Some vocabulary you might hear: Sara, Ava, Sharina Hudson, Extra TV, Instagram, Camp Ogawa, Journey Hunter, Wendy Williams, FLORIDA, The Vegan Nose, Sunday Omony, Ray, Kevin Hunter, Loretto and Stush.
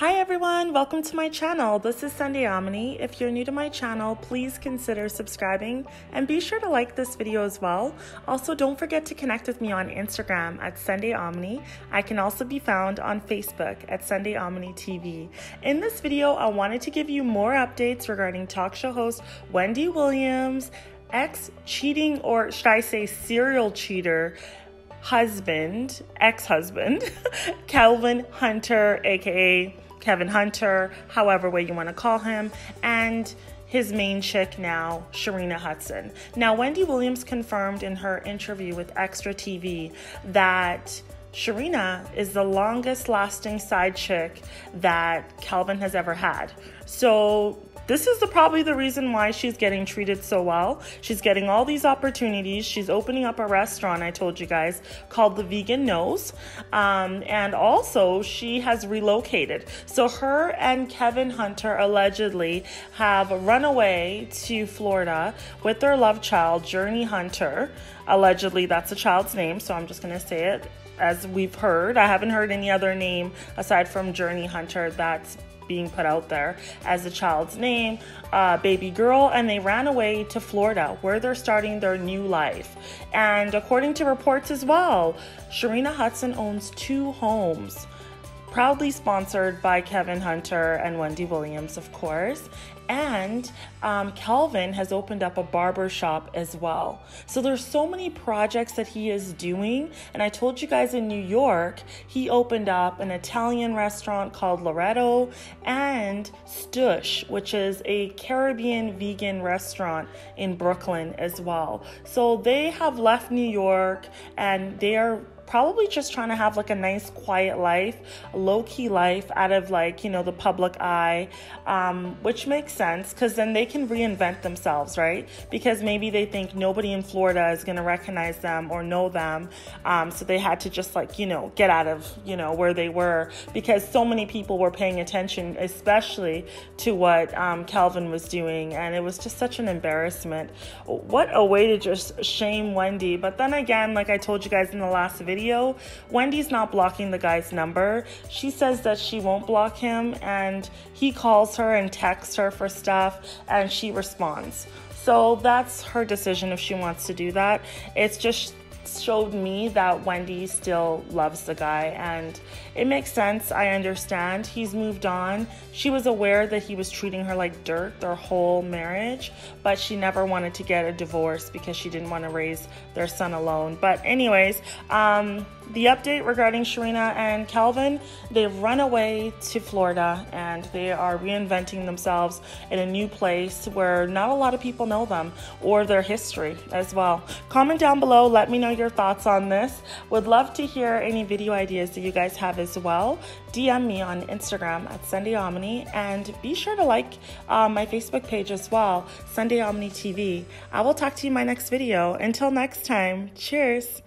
Hi everyone, welcome to my channel. This is Sunday Omony. If you're new to my channel, please consider subscribing and be sure to like this video as well. Also, don't forget to connect with me on Instagram at Sunday Omony. I can also be found on Facebook at Sunday Omony TV. In this video, I wanted to give you more updates regarding talk show host Wendy Williams' ex-cheating, or should I say serial cheater, ex-husband, Kevin Hunter, aka Kevin Hunter, however way you want to call him, and his main chick now, Sharina Hudson. Now, Wendy Williams confirmed in her interview with Extra TV that Sharina is the longest lasting side chick that Kevin has ever had. So this is probably the reason why she's getting treated so well. She's getting all these opportunities. She's opening up a restaurant, I told you guys, called The Vegan Nose. And also, she has relocated. So her and Kevin Hunter allegedly have run away to Florida with their love child, Journey Hunter. Allegedly, that's the child's name, so I'm just going to say it as we've heard. I haven't heard any other name aside from Journey Hunter that's being put out there as the child's name, baby girl, and they ran away to Florida where they're starting their new life. And according to reports as well, Sharina Hudson owns 2 homes, proudly sponsored by Kevin Hunter and Wendy Williams, of course. And Kevin has opened up a barber shop as well. So there's so many projects that he is doing. And I told you guys in New York, he opened up an Italian restaurant called Loretto and Stush, which is a Caribbean vegan restaurant in Brooklyn as well. So they have left New York and they are probably just trying to have like a nice quiet life, low-key life out of, like, you know, the public eye, which makes sense because then they can reinvent themselves, right? Because maybe they think nobody in Florida is going to recognize them or know them, so they had to just, like, you know, get out of, you know, where they were, because so many people were paying attention, especially to what Kevin was doing, and it was just such an embarrassment. What a way to just shame Wendy. But then again, like I told you guys in the last video, Wendy's not blocking the guy's number. She says that she won't block him, and he calls her and texts her for stuff and she responds. So that's her decision if she wants to do that. It's just showed me that Wendy still loves the guy, and it makes sense. I understand. He's moved on. She was aware that he was treating her like dirt their whole marriage, but she never wanted to get a divorce because she didn't want to raise their son alone. But anyways, the update regarding Sharina and Kevin, they've run away to Florida and they are reinventing themselves in a new place where not a lot of people know them or their history as well. Comment down below. Let me know your thoughts on this. Would love to hear any video ideas that you guys have as well. DM me on Instagram at Sunday Omony, and be sure to like my Facebook page as well, Sunday Omony TV. I will talk to you in my next video. Until next time, cheers.